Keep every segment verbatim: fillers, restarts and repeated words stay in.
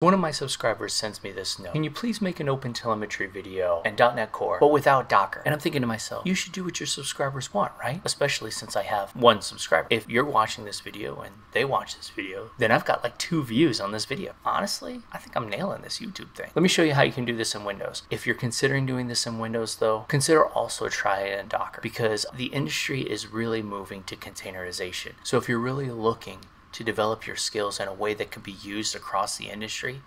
One of my subscribers sends me this note. Can you please make an OpenTelemetry video and dot net core, but without Docker? And I'm thinking to myself, you should do what your subscribers want, right? Especially since I have one subscriber. If you're watching this video and they watch this video, then I've got like two views on this video. Honestly, I think I'm nailing this YouTube thing. Let me show you how you can do this in Windows. If you're considering doing this in Windows though, consider also trying it in Docker because the industry is really moving to containerization. So if you're really looking to develop your skills in a way that could be used across the industry,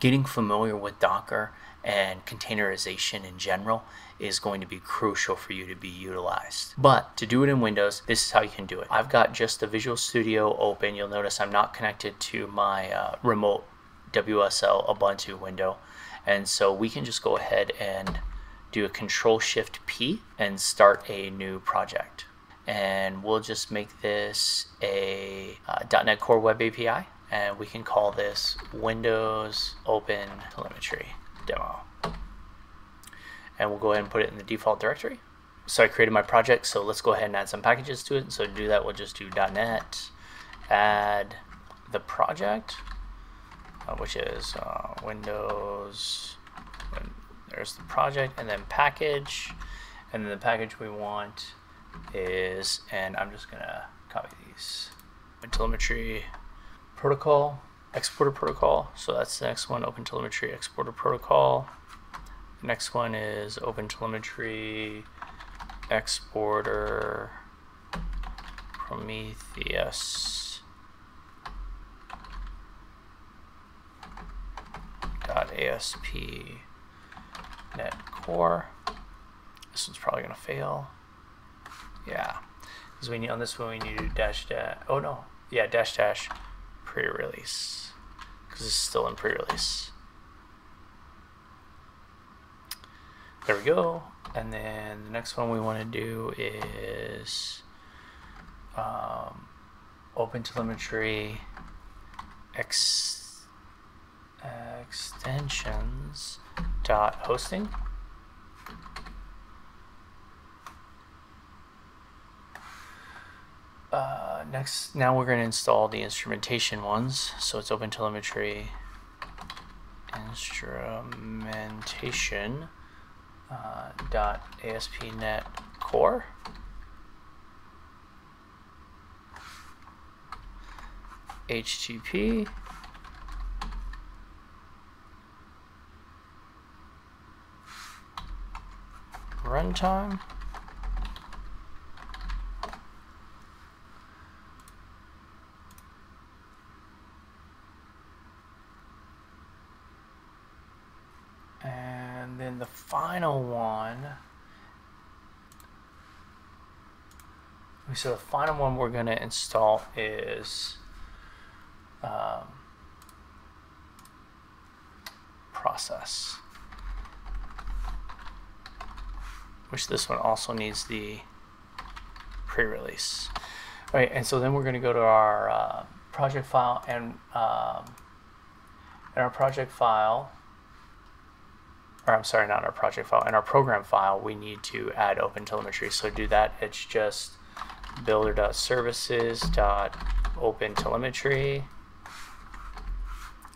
getting familiar with Docker and containerization in general is going to be crucial for you to be utilized. But to do it in Windows, this is how you can do it. I've got just the Visual Studio open. You'll notice I'm not connected to my uh, remote W S L Ubuntu window. And so we can just go ahead and do a control shift P and start a new project. And we'll just make this a uh, dot net core web A P I, and we can call this Windows OpenTelemetry Demo. And we'll go ahead and put it in the default directory. So I created my project, so let's go ahead and add some packages to it. So to do that, we'll just do dot net, add the project, uh, which is uh, Windows, there's the project, and then package, and then the package we want is, and I'm just gonna copy these, OpenTelemetry protocol, exporter protocol. So that's the next one, OpenTelemetry exporter protocol. The next one is OpenTelemetry exporter Prometheus .A S P dot net Core. This one's probably gonna fail. Yeah, because we need on this one we need to dash dash. Oh no, yeah, dash dash pre-release because it's still in pre-release. There we go. And then the next one we want to do is um, OpenTelemetry ex extensions dot hosting. Uh, next, now we're going to install the instrumentation ones. So it's OpenTelemetry instrumentation uh, dot A S P dot net Core. H T T P. Runtime. Then the final one, so the final one we're going to install is um, process, which this one also needs the pre-release. All right, and so then we're going to go to our uh, project file, and um, in our project file, or I'm sorry, not our project file, in our program file, we need to add OpenTelemetry. So to do that, it's just builder dot services dot OpenTelemetry,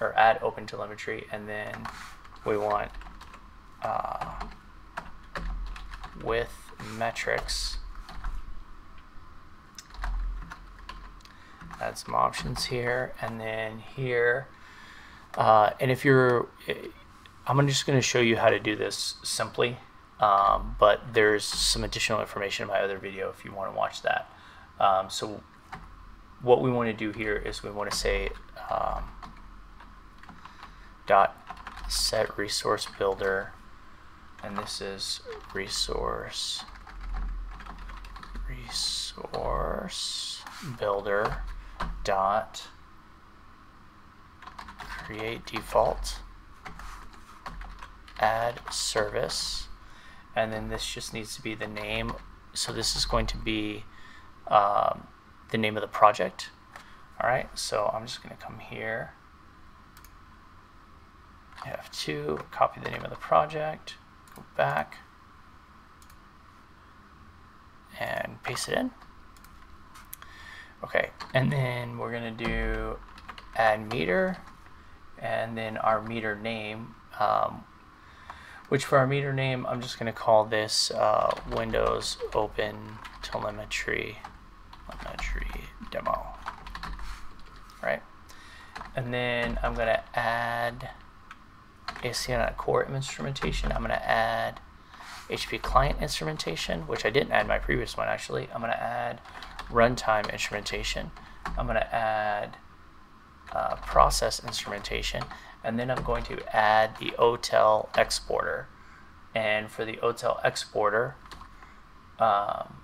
or add OpenTelemetry, and then we want uh, with metrics, add some options here, and then here, uh, and if you're, I'm just going to show you how to do this simply, um, but there's some additional information in my other video if you want to watch that. Um, so what we want to do here is we want to say um, dot set resource builder, and this is resource resource builder dot create default, add service, and then this just needs to be the name. So this is going to be um, the name of the project. All right, so I'm just going to come here, F two, copy the name of the project, go back and paste it in. Okay, and then we're going to do add meter, and then our meter name, um, which for our meter name, I'm just going to call this uh, Windows OpenTelemetry Demo, right? And then I'm going to add A S P dot net Core instrumentation. I'm going to add H P client instrumentation, which I didn't add in my previous one actually. I'm going to add runtime instrumentation. I'm going to add uh, process instrumentation, and then I'm going to add the O T E L exporter. And for the O T E L exporter, um,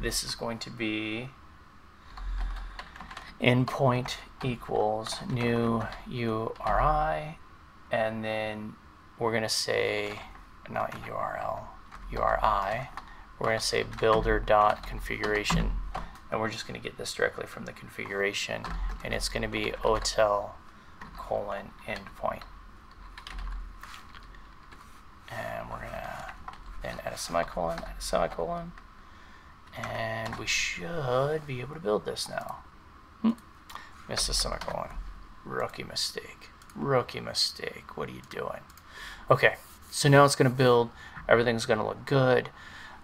this is going to be endpoint equals new U R I, and then we're going to say not U R L, U R I. We're going to say builder.configuration, and we're just going to get this directly from the configuration, and it's going to be O T E L colon endpoint. And we're going to then add a semicolon, add a semicolon, and we should be able to build this now. Hmm. Missed a semicolon. Rookie mistake. Rookie mistake. What are you doing? Okay, so now it's going to build. Everything's going to look good.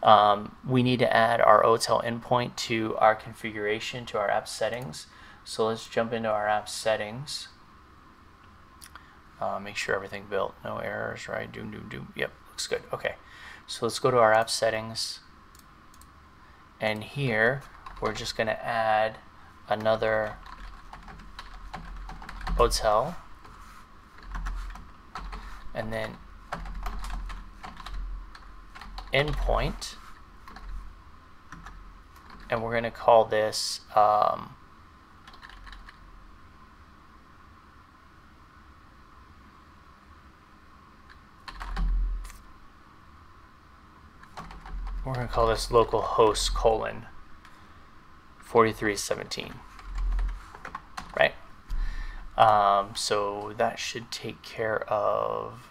Um, we need to add our O T E L endpoint to our configuration, to our app settings. So let's jump into our app settings. Uh, make sure everything built. No errors, right? Doom, doom, doom. Yep, looks good. Okay, so let's go to our app settings. And here, we're just going to add another O T E L, and then endpoint, and we're going to call this um, we're going to call this localhost colon forty-three seventeen, right? Um, so that should take care of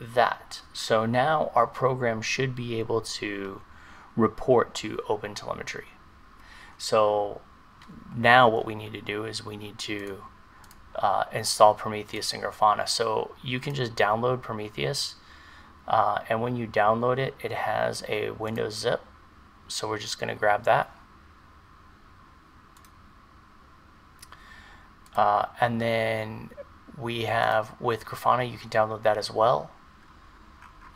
that. So now our program should be able to report to OpenTelemetry. So now what we need to do is we need to uh, install Prometheus and Grafana. So you can just download Prometheus, uh, and when you download it, it has a Windows zip. So we're just going to grab that. Uh, and then we have with Grafana, you can download that as well.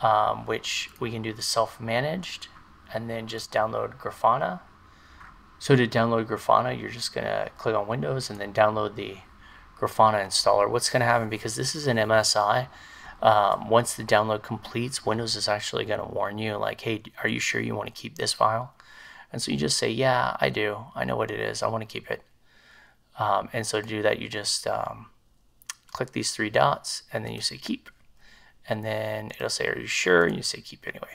Um, which we can do the self-managed, and then just download Grafana. So to download Grafana, you're just going to click on Windows and then download the Grafana installer. What's going to happen, because this is an M S I, um, once the download completes, Windows is actually going to warn you like, hey, are you sure you want to keep this file? And so you just say, yeah, I do. I know what it is. I want to keep it. Um, and so to do that, you just um, click these three dots, and then you say keep. And then it'll say, are you sure? And you say keep anyway.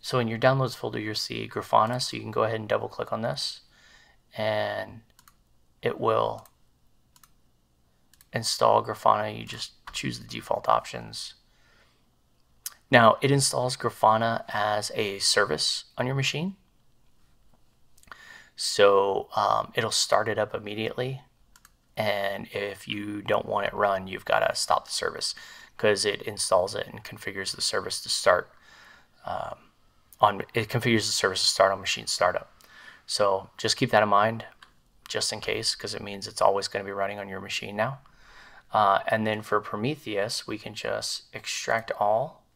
So in your downloads folder, you'll see Grafana. So you can go ahead and double click on this, and it will install Grafana. You just choose the default options. Now it installs Grafana as a service on your machine. So um, it'll start it up immediately. And if you don't want it run, you've got to stop the service, because it installs it and configures the service to start um, on it configures the service to start on machine startup. So just keep that in mind, just in case, because it means it's always going to be running on your machine now. Uh, and then for Prometheus, we can just extract all,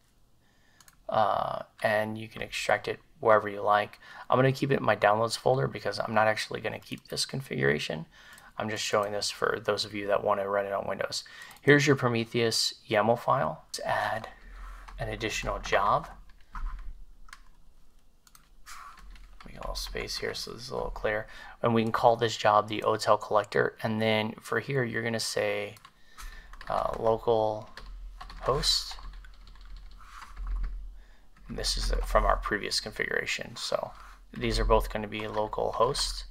uh, and you can extract it wherever you like. I'm going to keep it in my downloads folder because I'm not actually going to keep this configuration. I'm just showing this for those of you that want to run it on Windows. Here's your Prometheus YAML file. Let's add an additional job. We got a little space here, so this is a little clear. And we can call this job the O T E L collector. And then for here, you're going to say uh, local host. And this is from our previous configuration. So these are both going to be local host.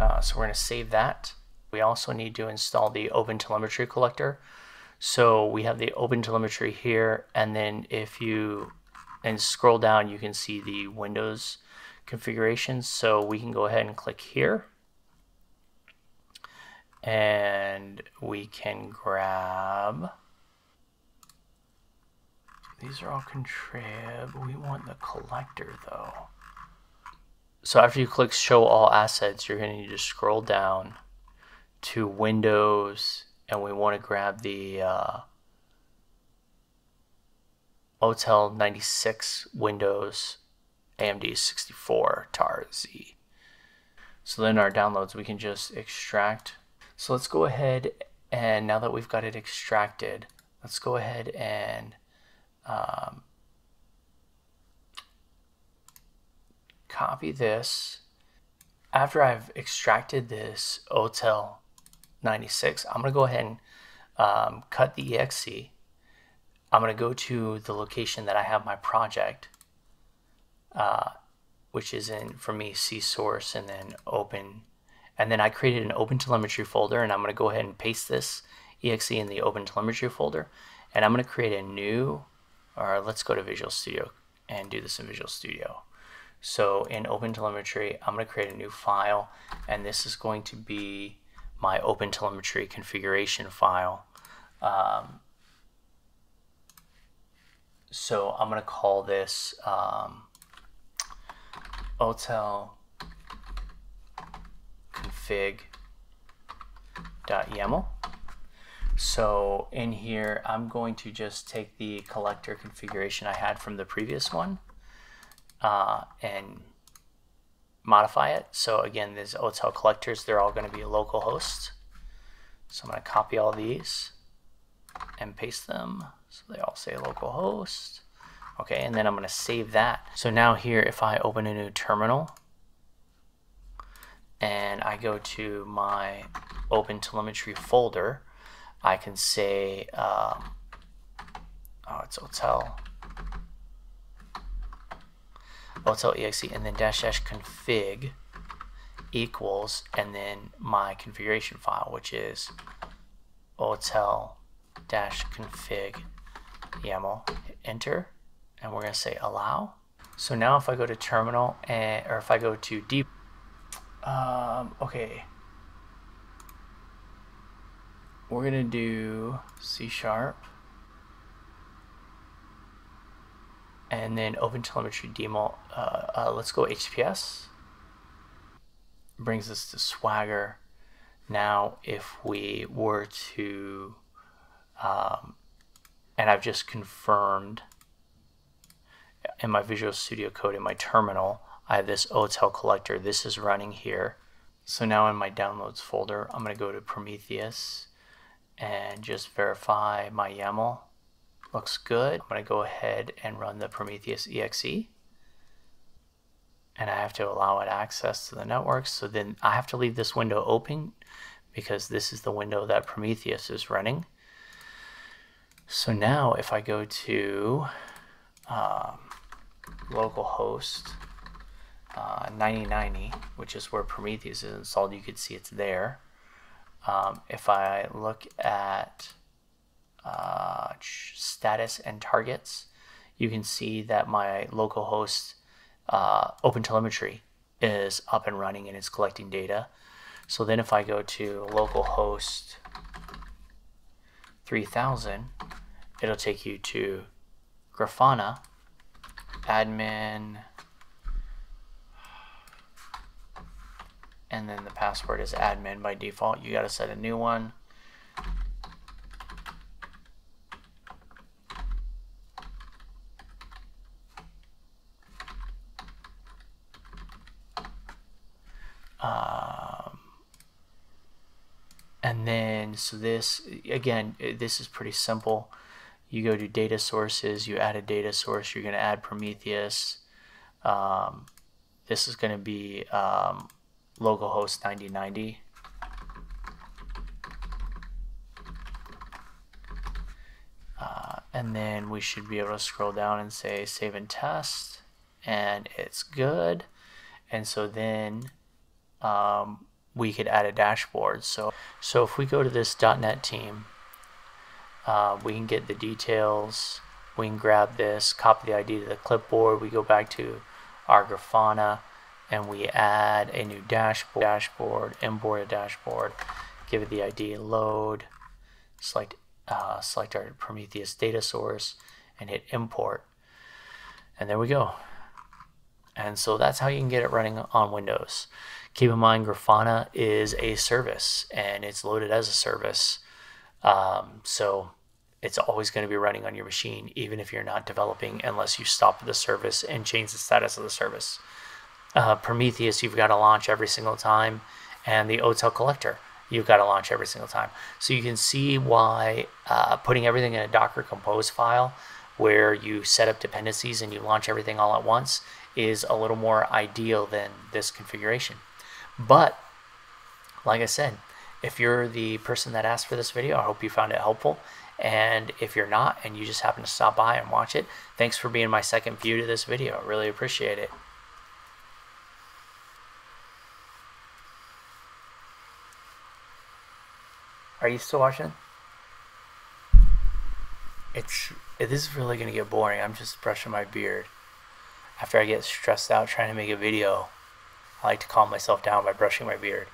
Uh, so we're going to save that. We also need to install the OpenTelemetry collector. So we have the OpenTelemetry here, and then if you and scroll down, you can see the Windows configurations. So we can go ahead and click here, and we can grab, these are all contrib. We want the collector though. So after you click show all assets, you're going to need to scroll down to Windows, and we want to grab the uh, Motel ninety-six Windows A M D sixty-four T A R Z. So then our downloads, we can just extract. So let's go ahead, and now that we've got it extracted, let's go ahead and um, copy this. After I've extracted this O T E L ninety-six, I'm going to go ahead and um, cut the E X E. I'm going to go to the location that I have my project, uh, which is in, for me, C source and then open. And then I created an OpenTelemetry folder, and I'm going to go ahead and paste this E X E in the OpenTelemetry folder. And I'm going to create a new, or let's go to Visual Studio and do this in Visual Studio. So in OpenTelemetry, I'm going to create a new file, and this is going to be my OpenTelemetry configuration file. Um, so I'm going to call this um, O T E L config.yaml. So in here, I'm going to just take the collector configuration I had from the previous one uh, and modify it. So again, these O T E L collectors, they're all going to be a local host. So I'm going to copy all these and paste them so they all say local host. Okay, and then I'm going to save that. So now here, if I open a new terminal, and I go to my OpenTelemetry folder, I can say, um, oh, it's O T E L, O T E L E X E, and then dash dash config equals, and then my configuration file, which is O T E L dash config YAML, hit enter, and we're going to say allow. So now if I go to terminal, and, or if I go to deep, Um, okay, we're gonna do C sharp and then OpenTelemetry demo. Uh, uh, let's go H T T P S. Brings us to Swagger. Now, if we were to, um, and I've just confirmed in my Visual Studio code in my terminal, I have this O T E L collector. This is running here. So now in my downloads folder, I'm going to go to Prometheus and just verify my YAML looks good. I'm going to go ahead and run the Prometheus E X E, and I have to allow it access to the network. So then I have to leave this window open because this is the window that Prometheus is running. So now if I go to um, localhost Uh, ninety ninety, which is where Prometheus is installed, you could see it's there. Um, if I look at uh, status and targets, you can see that my localhost uh, OpenTelemetry is up and running and it's collecting data. So then if I go to localhost three thousand, it'll take you to Grafana, admin, and then the password is admin by default. You gotta set a new one. Um, and then, so this, again, this is pretty simple. You go to data sources, you add a data source, you're gonna add Prometheus. Um, this is gonna be, um, localhost ninety ninety, uh, and then we should be able to scroll down and say save and test, and it's good. And so then um, we could add a dashboard. So so if we go to this dot net team, uh, we can get the details. We can grab this, copy the I D to the clipboard. We go back to our Grafana. and we add a new dashboard, dashboard import a dashboard, give it the I D load, select uh, select our Prometheus data source, and hit import, and there we go. And so that's how you can get it running on Windows. Keep in mind, Grafana is a service, and it's loaded as a service, um, so it's always going to be running on your machine, even if you're not developing, unless you stop the service and change the status of the service. Uh, Prometheus, you've got to launch every single time, and the O T E L collector, you've got to launch every single time. So you can see why uh, putting everything in a Docker compose file, where you set up dependencies and you launch everything all at once, is a little more ideal than this configuration. But like I said, if you're the person that asked for this video, I hope you found it helpful. And if you're not, and you just happen to stop by and watch it, thanks for being my second view to this video. I really appreciate it. Are you still watching? It's, it is really gonna get boring. I'm just brushing my beard. After I get stressed out trying to make a video, I like to calm myself down by brushing my beard.